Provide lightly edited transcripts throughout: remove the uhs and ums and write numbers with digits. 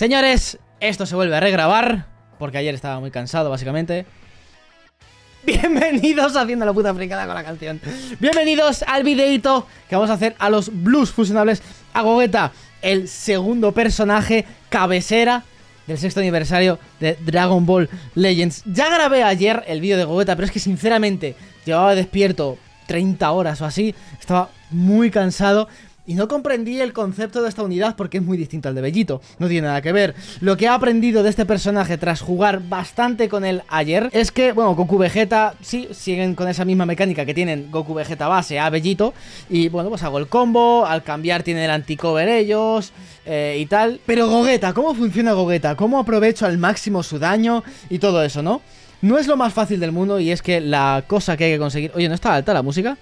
Señores, esto se vuelve a regrabar, porque ayer estaba muy cansado, básicamente. Bienvenidos, haciendo la puta fricada con la canción. Bienvenidos al videito que vamos a hacer a los Blues fusionables a Gogeta, el segundo personaje cabecera del sexto aniversario de Dragon Ball Legends. Ya grabé ayer el vídeo de Gogeta, pero es que sinceramente llevaba despierto 30 horas o así, estaba muy cansado y no comprendí el concepto de esta unidad porque es muy distinto al de Vegito, no tiene nada que ver. Lo que he aprendido de este personaje tras jugar bastante con él ayer es que, bueno, Goku Vegeta, sí, siguen con esa misma mecánica que tienen Goku Vegeta base a Vegito. Y bueno, pues hago el combo, al cambiar tienen el anti-cover ellos y tal. Pero Gogeta, ¿cómo funciona Gogeta? ¿Cómo aprovecho al máximo su daño y todo eso, no? No es lo más fácil del mundo y es que la cosa que hay que conseguir... Oye, ¿no está alta la música?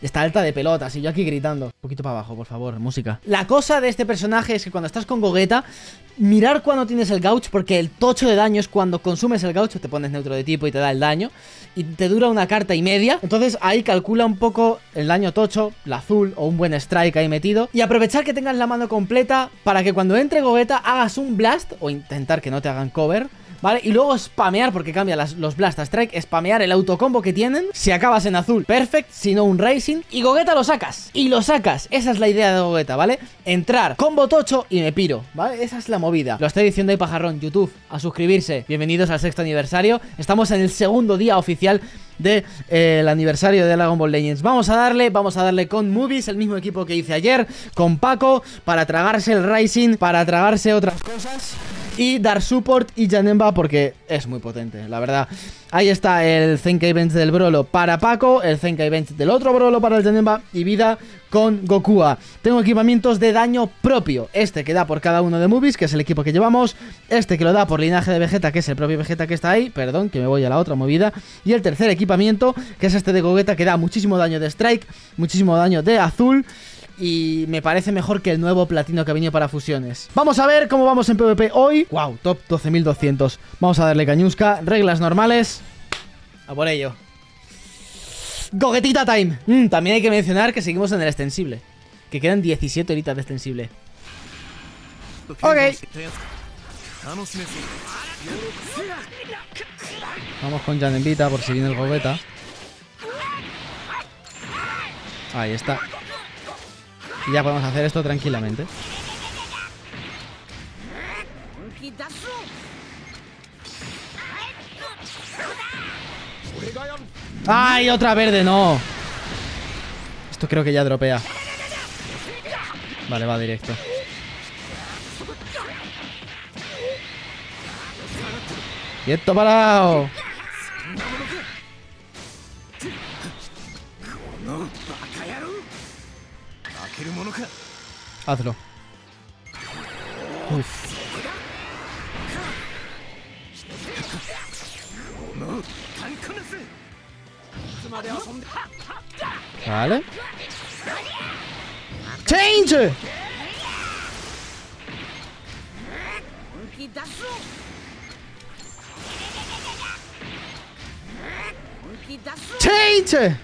Está alta de pelotas y yo aquí gritando. Un poquito para abajo, por favor, música. La cosa de este personaje es que cuando estás con Gogeta, mirar cuando tienes el gauch, porque el tocho de daño es cuando consumes el gauch, te pones neutro de tipo y te da el daño, y te dura una carta y media. Entonces ahí calcula un poco el daño tocho, la azul o un buen strike ahí metido, y aprovechar que tengas la mano completa para que cuando entre Gogeta hagas un blast, o intentar que no te hagan cover, ¿vale? Y luego spamear, porque cambia los Blast a Strike, spamear el autocombo que tienen. Si acabas en azul, perfect, si no un Racing. Y Gogeta lo sacas, esa es la idea de Gogeta, ¿vale? Entrar, combo tocho y me piro, ¿vale? Esa es la movida. Lo estoy diciendo ahí, pajarrón, YouTube, a suscribirse. Bienvenidos al sexto aniversario. Estamos en el segundo día oficial del aniversario de Dragon Ball Legends. Vamos a darle con Movies, el mismo equipo que hice ayer, con Paco, para tragarse el Rising, para tragarse otras cosas y dar support y Janemba porque es muy potente, la verdad. Ahí está el Zenkai Bench del Brolo para Paco, el Zenkai Bench del otro Brolo para el Janemba y vida con Goku. Tengo equipamientos de daño propio. Este que da por cada uno de Movies, que es el equipo que llevamos. Este que lo da por linaje de Vegeta, que es el propio Vegeta que está ahí. Perdón, que me voy a la otra movida. Y el tercer equipamiento, que es este de Gogeta, que da muchísimo daño de Strike, muchísimo daño de Azul. Y me parece mejor que el nuevo platino que ha venido para fusiones. Vamos a ver cómo vamos en PvP hoy. Wow, top 12.200. Vamos a darle cañusca, reglas normales. A por ello. Gogetita time. También hay que mencionar que seguimos en el extensible, que quedan 17 horitas de extensible. Ok. Vamos con Janembita por si viene el Gogeta. Ahí está. Y ya podemos hacer esto tranquilamente. ¡Ay, otra verde! ¡No! Esto creo que ya dropea. Vale, va directo. ¡Quieto parado! Hazlo. Uf. Vale. ¡Change! ¡Change!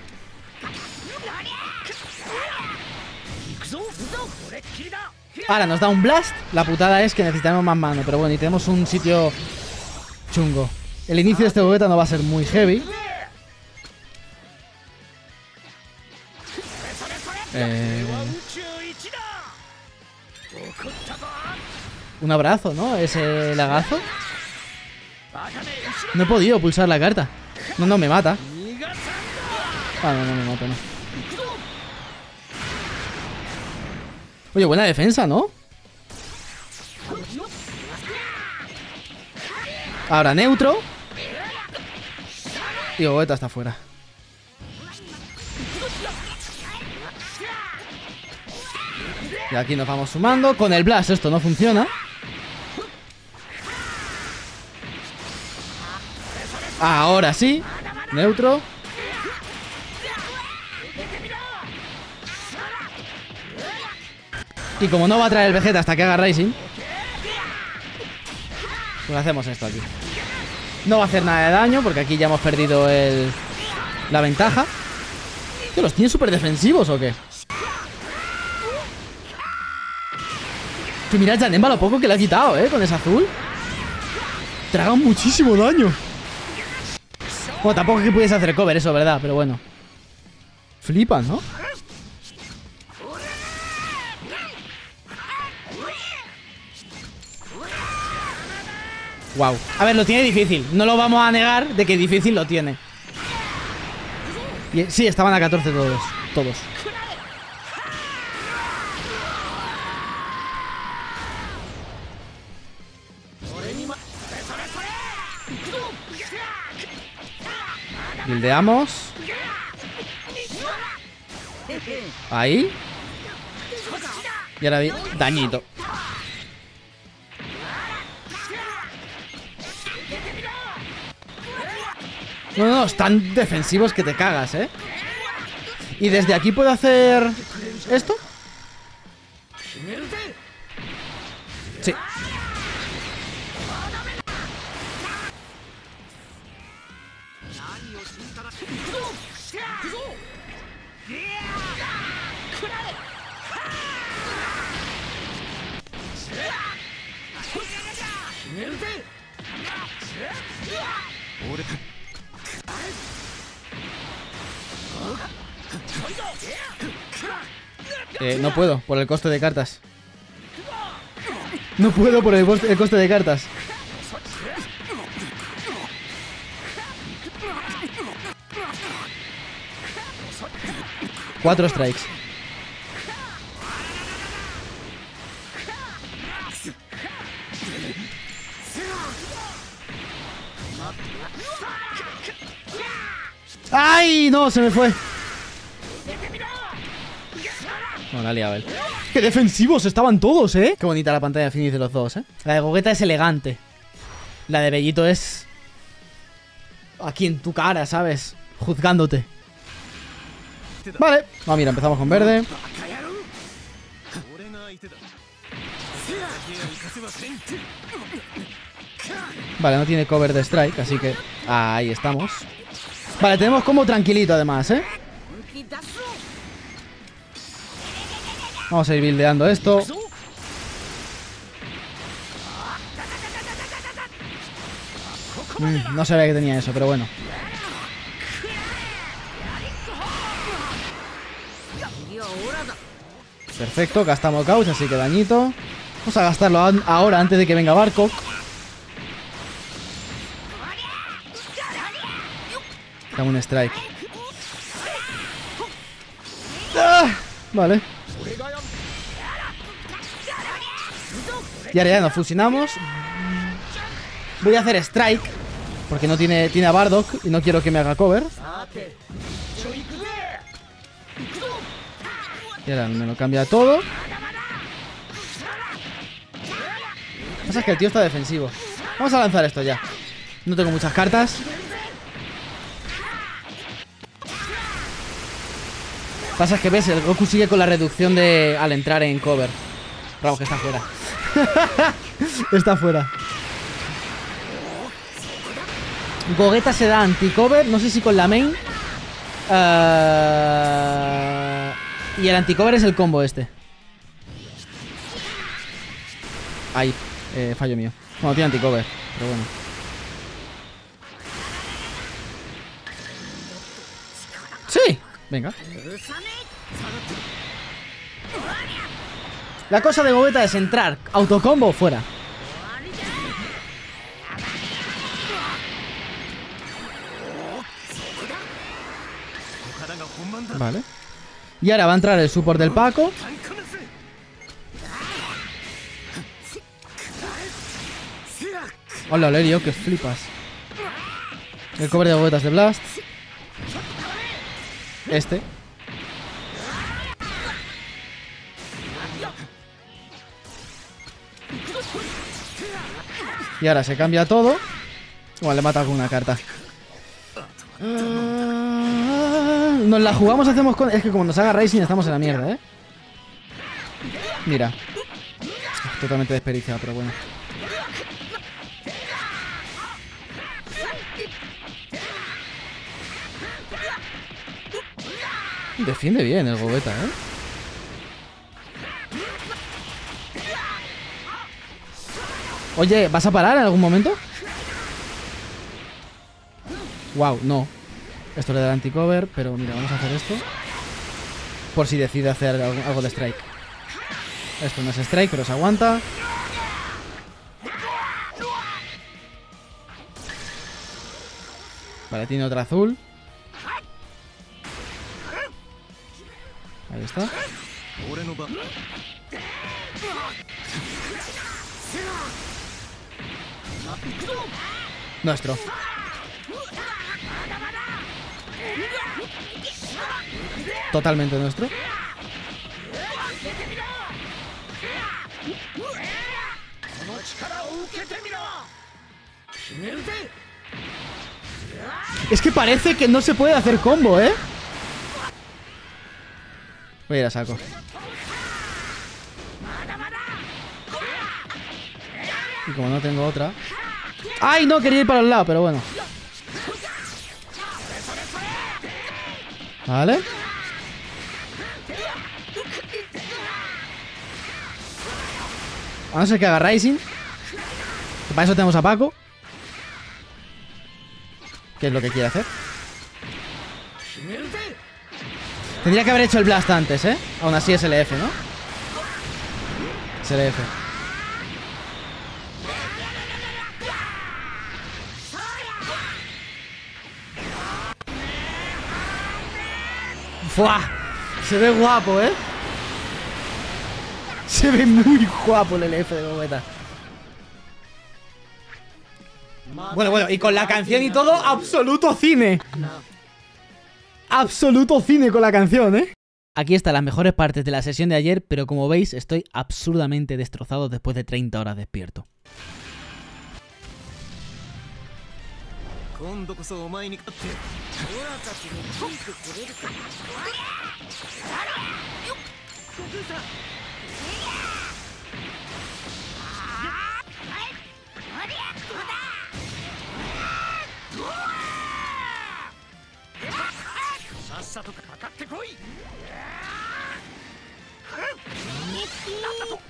Ahora nos da un blast. La putada es que necesitamos más mano, pero bueno, y tenemos un sitio chungo. El inicio de este Gogeta no va a ser muy heavy. Un abrazo, ¿no? Ese lagazo. No he podido pulsar la carta. No, me mata. Ah, no me mata, no. Oye, buena defensa, ¿no? Ahora neutro. Y Gogeta está fuera. Y aquí nos vamos sumando. Con el blast esto no funciona. Ahora sí. Neutro. Y como no va a traer el Vegeta hasta que haga Rising, pues hacemos esto aquí. No va a hacer nada de daño porque aquí ya hemos perdido la ventaja. ¿Qué, los tiene súper defensivos o qué? que mira Janemba lo poco que le ha quitado, con ese azul. Traga muchísimo daño. Bueno, tampoco es que pudiese hacer cover eso, ¿verdad? Pero bueno. Flipas, ¿no? Wow. A ver, lo tiene difícil. No lo vamos a negar de que difícil lo tiene. Sí, estaban a 14 todos. Todos. Buildeamos. Ahí. Y ahora dañito. No, no, están defensivos que te cagas, Y desde aquí puedo hacer esto. Sí. No puedo, por el coste de cartas. No puedo por el coste de cartas. Cuatro strikes. ¡Ay! No, se me fue. No, la liaba él. ¡Qué defensivos estaban todos, eh! Qué bonita la pantalla de finis de los dos, eh. La de Gogeta es elegante. La de Bellito es... aquí en tu cara, ¿sabes? Juzgándote. Vale. No, mira, empezamos con verde. Vale, no tiene cover de strike, así que... ahí estamos. Vale, tenemos como tranquilito además, eh. Vamos a ir buildeando esto. No sabía que tenía eso, pero bueno. Perfecto, gastamos gauge, así que dañito. Vamos a gastarlo ahora antes de que venga Bardock. Dame un strike. ¡Ah! Vale. Y ahora ya nos fusionamos. Voy a hacer strike, porque no tiene a Bardock y no quiero que me haga cover. Y ahora me lo cambia todo. Lo que pasa es que el tío está defensivo. Vamos a lanzar esto ya. No tengo muchas cartas. Lo que pasa es que ves, el Goku sigue con la reducción de al entrar en cover. Bravo, que está fuera. Está fuera. Gogeta se da anti-cover. No sé si con la main. Y el anticover es el combo este. Ahí, fallo mío. Bueno, tiene anticover, pero bueno. ¡Sí! Venga. La cosa de Gogeta es entrar, autocombo, fuera. Vale. Y ahora va a entrar el support del Paco. Hola, Olerio, que flipas. El cover de boletas de Blast. Este. Y ahora se cambia todo. Bueno, le mata alguna carta. Nos la jugamos, hacemos con... Es que como nos haga Racing estamos en la mierda, ¿eh? Mira. Totalmente desperdiciado, pero bueno. Defiende bien el Gogeta, ¿eh? Oye, ¿vas a parar en algún momento? Wow, no. Esto le da el anticover, pero mira, vamos a hacer esto. Por si decide hacer algo de strike. Esto no es strike, pero se aguanta. Vale, tiene otra azul. Ahí está. Nuestro. Totalmente nuestro. Es que parece que no se puede hacer combo, ¿eh? Voy a ir a saco. Y como no tengo otra... ¡Ay, no! Quería ir para el lado, pero bueno. Vale. A no ser que haga Rising. Que para eso tenemos a Paco. Que es lo que quiere hacer. Tendría que haber hecho el Blast antes, ¿eh? Aún así es LF, ¿no? Es LF. ¡Fua! Se ve guapo, ¿eh? Se ve muy guapo el LF de Gogeta. Bueno, bueno, y con la canción y todo, absoluto cine. Absoluto cine con la canción, ¿eh? Aquí están las mejores partes de la sesión de ayer, pero como veis, estoy absurdamente destrozado después de 30 horas despierto.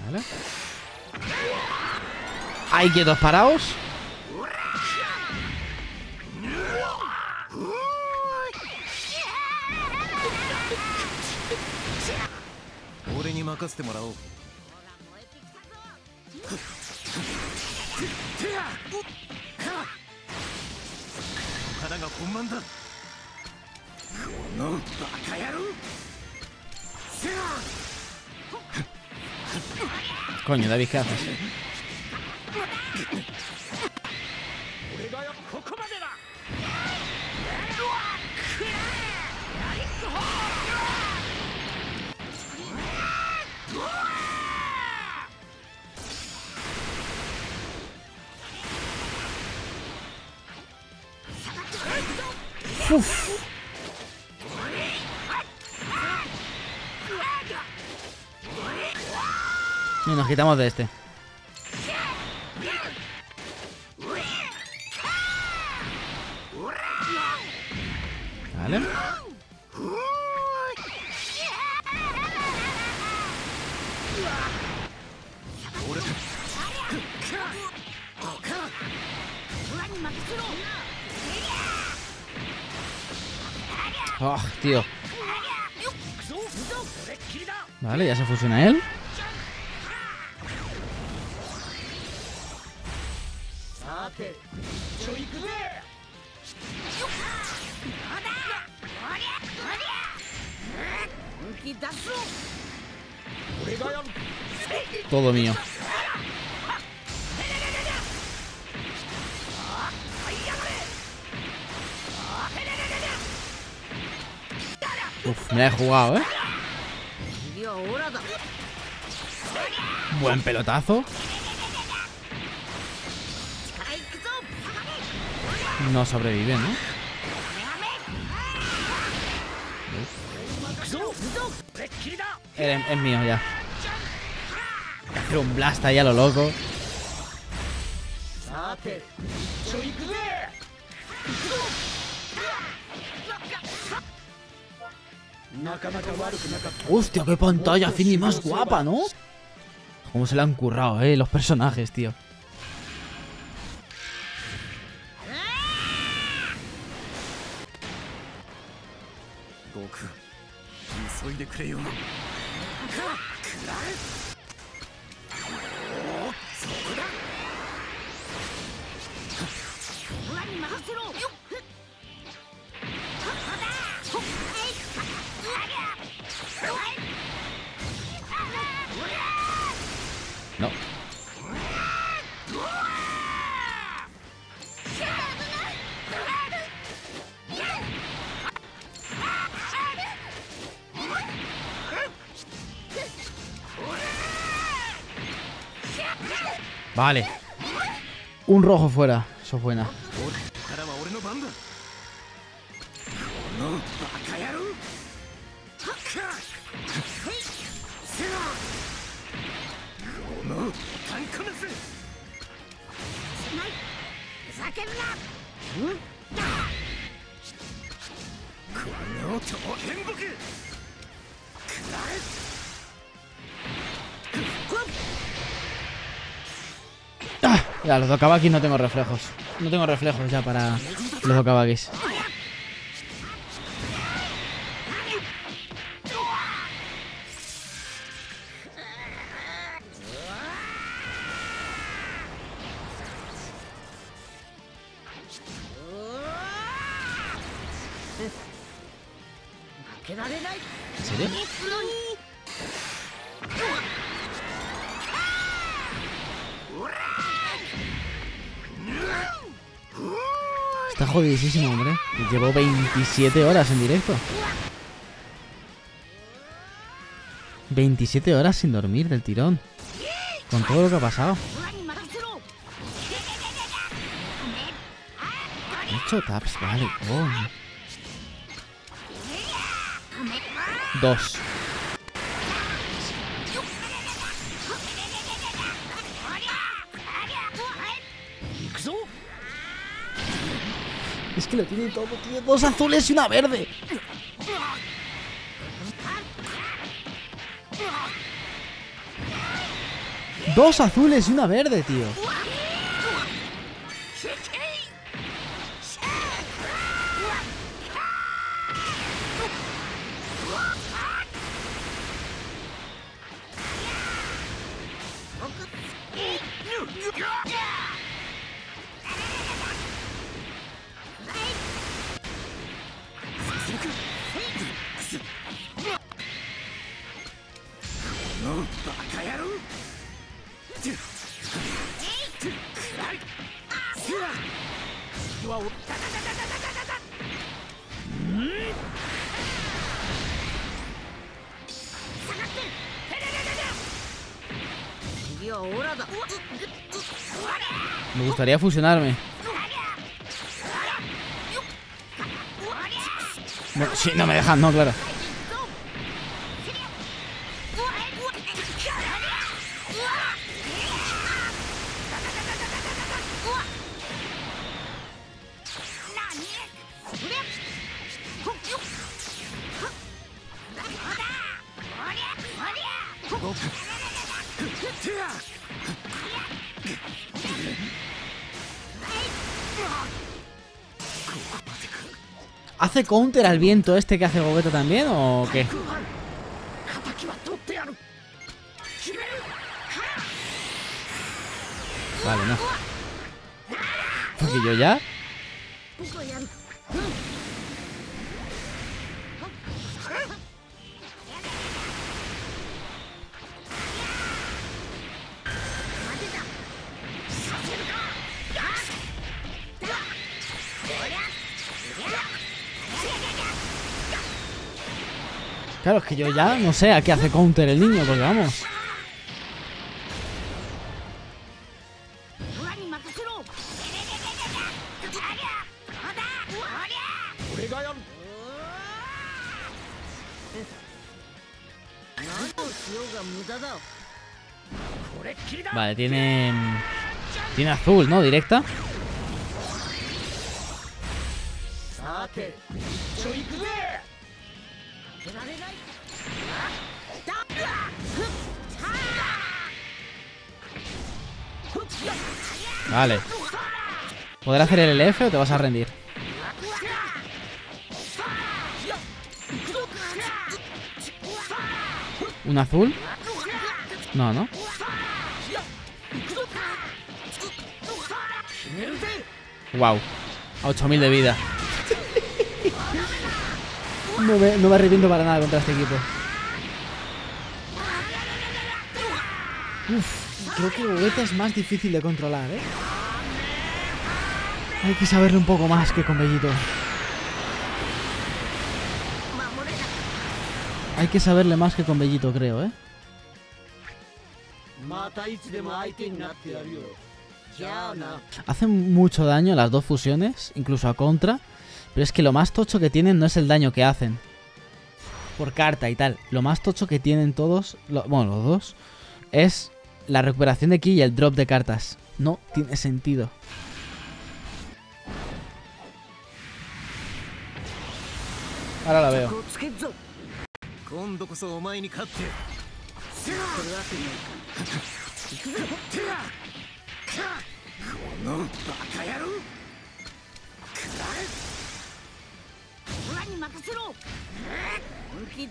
Vale. Ahí quietos parados. Coño, David, ¿qué haces? Uf. Y nos quitamos de este. Vale. Oh, tío. Vale, ya se fusiona él. Todo mío. Uf, me la he jugado, ¿eh? Buen pelotazo. No sobrevive, ¿no? Es mío ya. Hacer un blast ahí a lo loco. Hostia, qué pantalla, Fini, más guapa, ¿no? Cómo se la han currado, los personajes, tío. Goku. ¡Soy de creyón! No. Vale. Un rojo fuera. Eso es buena. Ya, los Dokabakis no tengo reflejos. No tengo reflejos ya para los Dokabakis. ¿En serio? Está jodidísimo, hombre. Llevo 27 horas en directo. 27 horas sin dormir del tirón. Con todo lo que ha pasado. He hecho taps, vale. Oh. 2. Es que lo tiene todo, tiene 2 azules y una verde. Dos azules y una verde, tío. Me gustaría fusionarme. No, sí, no me dejan, no, claro. ¿Hace counter al viento este que hace Gogeta también o qué? Vale, no. ¿Porque yo ya? Claro, es que yo ya no sé a qué hace counter el niño, porque vamos. Vale, tiene azul, ¿no? Directa. Vale. ¿Podrás hacer el LF o te vas a rendir? ¿Un azul? No, ¿no? Wow. A 8000 de vida. No me arrepiento para nada contra este equipo. Uf, creo que Gogeta es más difícil de controlar, ¿eh? Hay que saberle un poco más que con Vegito. Hay que saberle más que con Vegito, creo, ¿eh? Hacen mucho daño las dos fusiones, incluso a contra. Pero es que lo más tocho que tienen no es el daño que hacen por carta y tal. Lo más tocho que tienen todos, bueno, los dos, es la recuperación de ki y el drop de cartas. No tiene sentido. Ahora la veo.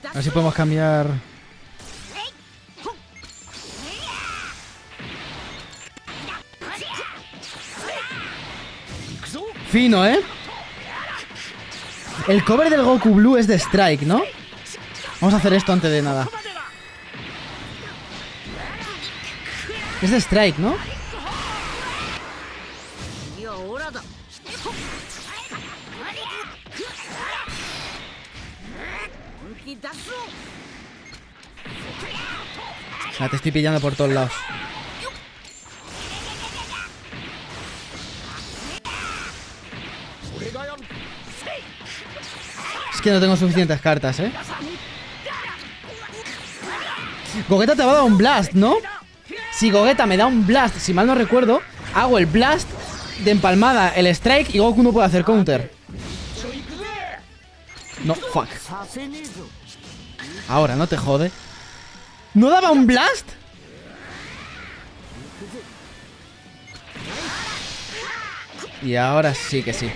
A ver si podemos cambiar. Fino, ¿eh? El cover del Goku Blue es de Strike, ¿no? Vamos a hacer esto antes de nada. Es de Strike, ¿no? O sea, te estoy pillando por todos lados. Es que no tengo suficientes cartas, ¿eh? Gogeta te va a dar un blast, ¿no? Si Gogeta me da un blast, si mal no recuerdo, hago el blast de empalmada, el strike, y Goku no puede hacer counter. No, fuck. Ahora, no te jode. ¿No daba un blast? Y ahora sí que sí.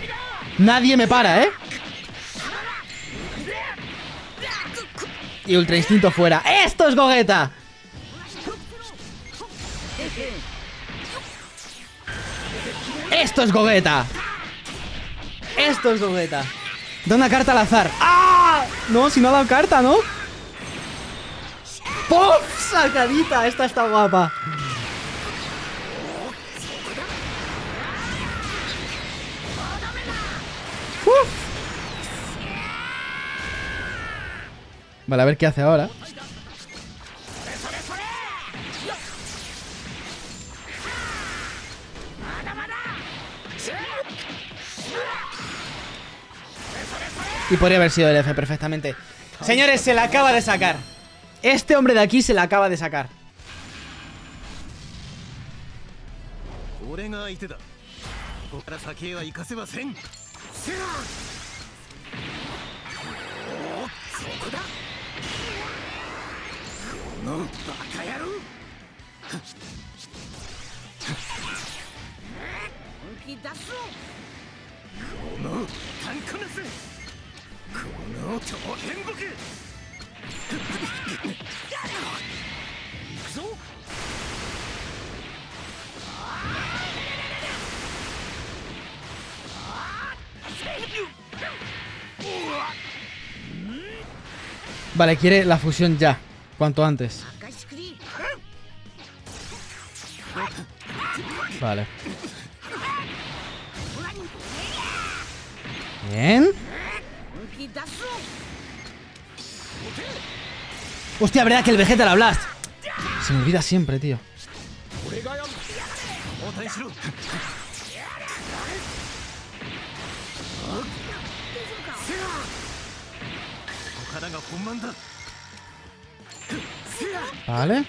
Nadie me para, ¿eh? Y Ultra Instinto fuera. ¡Esto es Gogeta! ¡Esto es Gogeta! ¡Esto es Gogeta! Da una carta al azar. ¡Ah! No, si no ha dado carta, ¿no? ¡Puff! ¡Sacadita! Esta está guapa. ¡Uf! Vale, a ver qué hace ahora. Y podría haber sido el F perfectamente. Señores, se la acaba de sacar. Este hombre de aquí se la acaba de sacar. Vale, quiere la fusión ya, cuanto antes. Vale. Bien. Hostia, verdad que el Vegeta la blast. Se me olvida siempre, tío. Vale.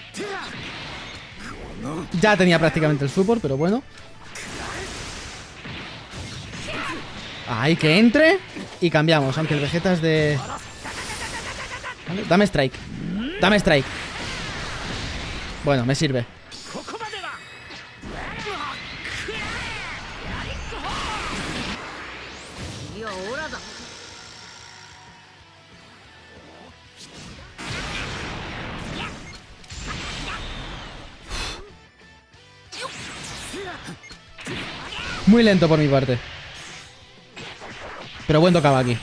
Ya tenía prácticamente el support, pero bueno. Ahí que entre. Y cambiamos, aunque el Vegeta es de... Vale, dame strike. Dame strike. Bueno, me sirve. Muy lento por mi parte. Pero buen tocaba aquí.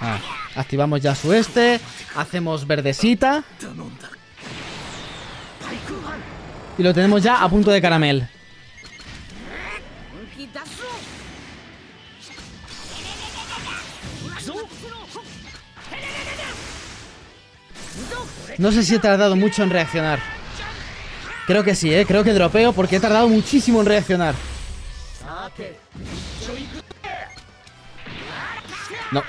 Ah, activamos ya su este. Hacemos verdecita. Y lo tenemos ya a punto de caramel. No sé si he tardado mucho en reaccionar. Creo que sí, ¿eh? Creo que dropeo porque he tardado muchísimo en reaccionar. No.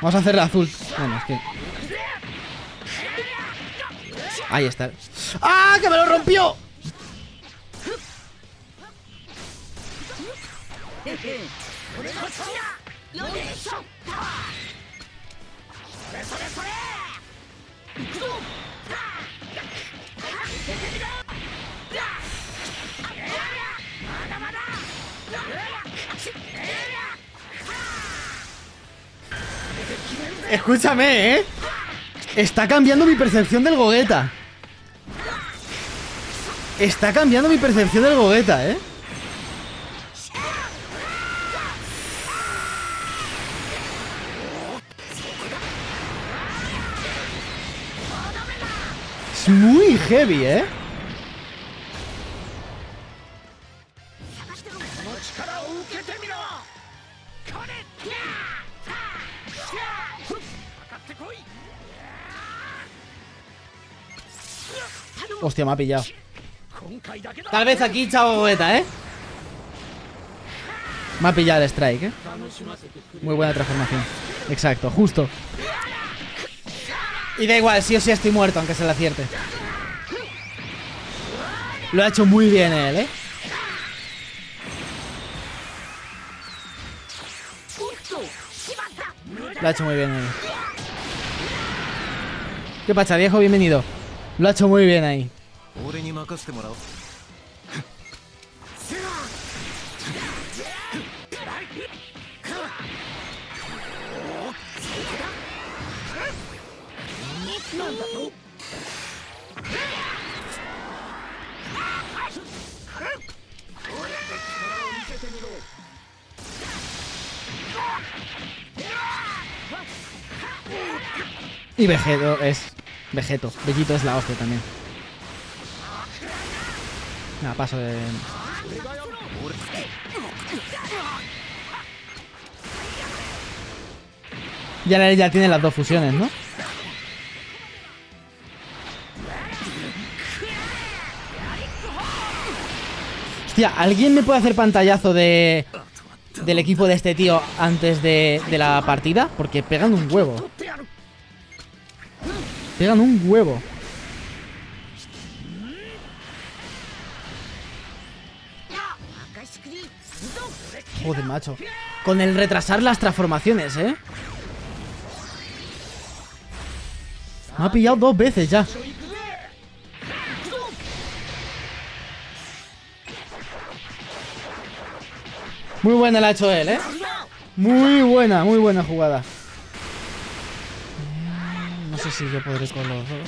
Vamos a hacerla azul. Bueno, es que... Ahí está. ¡Ah! ¡Que me lo rompió! Escúchame, ¿eh? Está cambiando mi percepción del Gogeta. Está cambiando mi percepción del Gogeta, ¿eh? Es muy heavy, ¿eh? Hostia, me ha pillado. Tal vez aquí, chao Gogeta, ¿eh? Me ha pillado el strike, ¿eh? Muy buena transformación. Exacto, justo. Y da igual, sí o sí estoy muerto, aunque se le acierte. Lo ha hecho muy bien él, ¿eh? Lo ha hecho muy bien él. ¿Qué pasa, viejo? Bienvenido. Lo ha hecho muy bien ahí. Y Vegito es... Vegito. Vegito es la hostia también. Nada, paso de... Ya tiene las dos fusiones, ¿no? Hostia, ¿alguien me puede hacer pantallazo de... del equipo de este tío antes de la partida? Porque pegan un huevo. Pegan un huevo. Joder, macho. Con el retrasar las transformaciones, ¿eh? Me ha pillado dos veces ya. Muy buena la ha hecho él, ¿eh? Muy buena jugada. No sé si yo podré con los dos.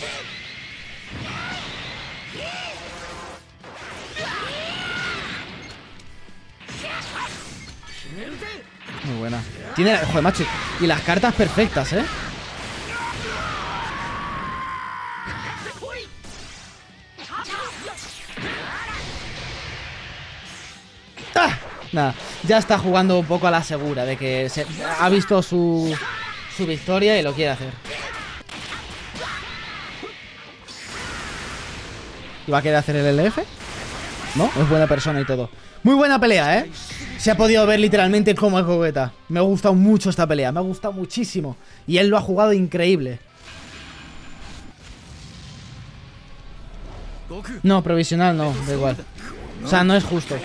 Muy buena. Tiene... Joder, macho. Y las cartas perfectas, ¿eh? ¡Ah! Nada. Ya está jugando un poco a la segura de que se... ha visto su victoria y lo quiere hacer. ¿Va a querer hacer el LF? No, es buena persona y todo. Muy buena pelea, ¿eh? Se ha podido ver literalmente cómo es Gogeta. Me ha gustado mucho esta pelea, me ha gustado muchísimo. Y él lo ha jugado increíble. No, provisional no, da igual. O sea, no es justo.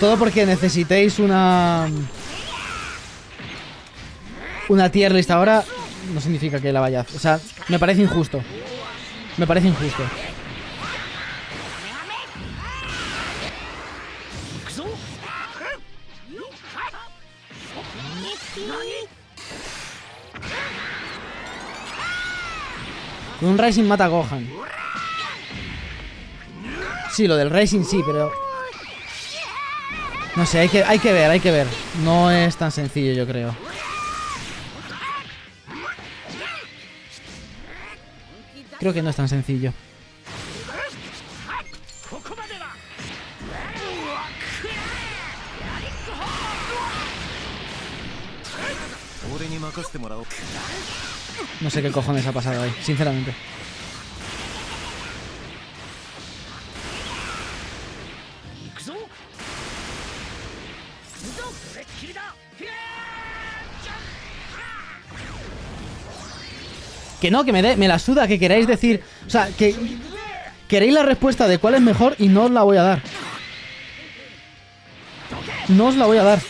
Todo porque necesitéis una tier list ahora. No significa que la vayáis. O sea, me parece injusto. Me parece injusto. Con un Rising mata a Gohan. Sí, lo del Rising sí, pero... No sé, hay que ver. No es tan sencillo, yo creo. Creo que no es tan sencillo. No sé qué cojones ha pasado ahí, sinceramente. Que no, que me la suda, que queráis decir... O sea, que... Queréis la respuesta de cuál es mejor y no os la voy a dar. No os la voy a dar.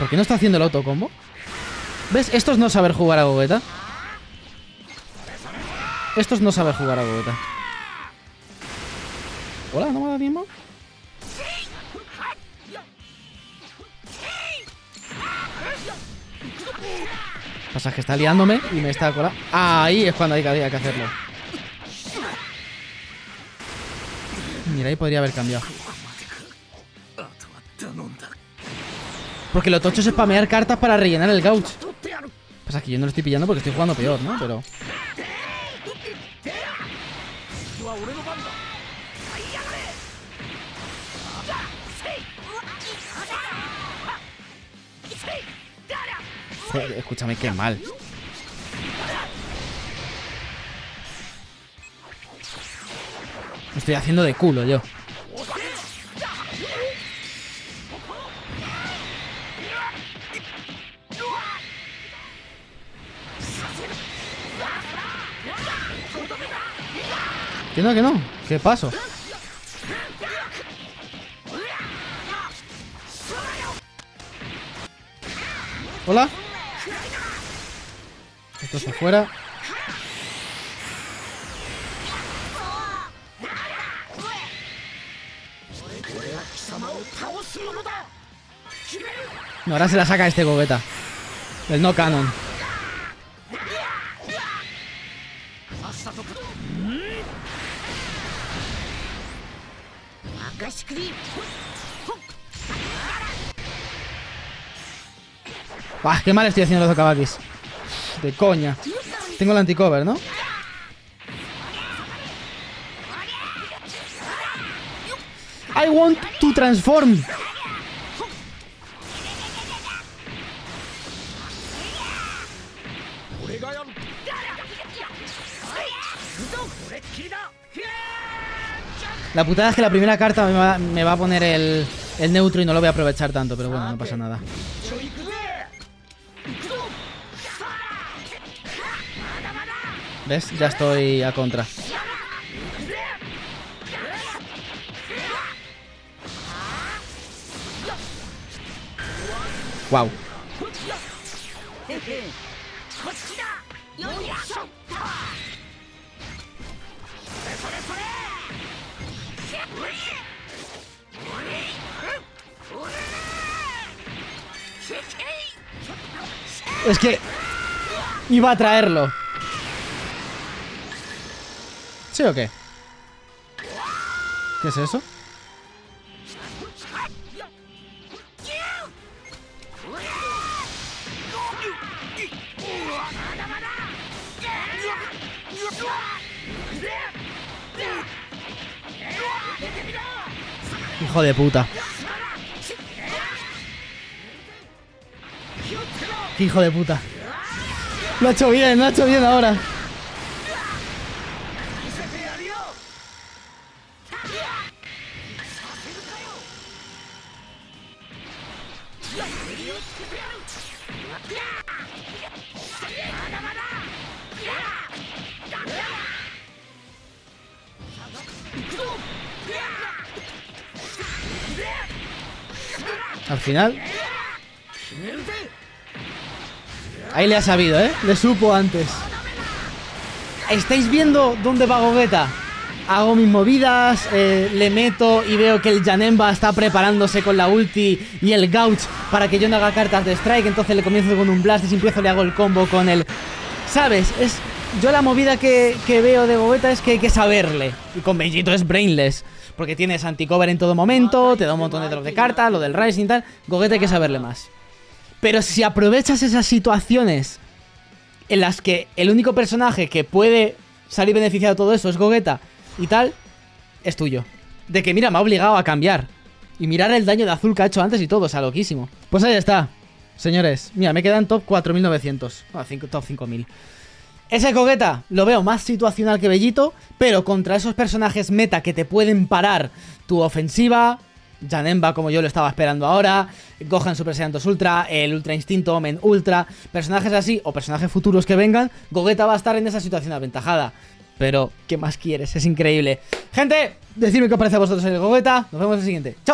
¿Por qué no está haciendo el autocombo? ¿Ves? Esto es no saber jugar a Gogeta. Esto es no saber jugar a Gogeta. Hola, ¿no me da tiempo? Pasa que está liándome y me está colando. Ahí es cuando había que hacerlo. Mira, ahí podría haber cambiado. Porque lo tocho es spamear cartas para rellenar el gauch. Pasa que yo no lo estoy pillando porque estoy jugando peor, ¿no? Pero... Escúchame, qué mal. Me estoy haciendo de culo yo. Que no, que no. ¿Qué paso? Hola. Esto está fuera. No, ahora se la saca este Gogeta. El no canon. Bah, qué mal estoy haciendo los Okabakis. De coña. Tengo el anticover, ¿no? I want to transform. La putada es que la primera carta me va a poner el neutro y no lo voy a aprovechar tanto, pero bueno, no pasa nada. ¿Ves? Ya estoy a contra. Wow. Es que... iba a traerlo. ¿Sí o qué? ¿Qué es eso? Hijo de puta. Hijo de puta. Lo ha hecho bien ahora. Al final... Ahí le ha sabido, ¿eh? Le supo antes. ¿Estáis viendo dónde va Gogeta? Hago mis movidas, le meto y veo que el Janemba está preparándose con la ulti y el Gauch para que yo no haga cartas de strike, entonces le comienzo con un blast y si empiezo le hago el combo con el... ¿Sabes? Es... Yo la movida que veo de Gogeta es que hay que saberle. Y con Vegito es brainless, porque tienes anti-cover en todo momento, te da un montón de drop de cartas, lo del rising y tal. Gogeta hay que saberle más. Pero si aprovechas esas situaciones en las que el único personaje que puede salir beneficiado de todo eso es Gogeta y tal, es tuyo. De que mira, me ha obligado a cambiar. Y mirar el daño de azul que ha hecho antes y todo, o sea, loquísimo. Pues ahí está, señores. Mira, me quedan top 4900, top 5000. Ese Gogeta lo veo más situacional que Bellito, pero contra esos personajes meta que te pueden parar tu ofensiva, Janemba como yo lo estaba esperando ahora, Gohan Super Saiyan 2 Ultra, el Ultra Instinto, Omen Ultra, personajes así o personajes futuros que vengan, Gogeta va a estar en esa situación aventajada. Pero, ¿qué más quieres? Es increíble. Gente, decidme qué os parece a vosotros el Gogeta. Nos vemos en el siguiente. ¡Chao!